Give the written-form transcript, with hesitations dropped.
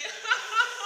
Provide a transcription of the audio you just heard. Yeah.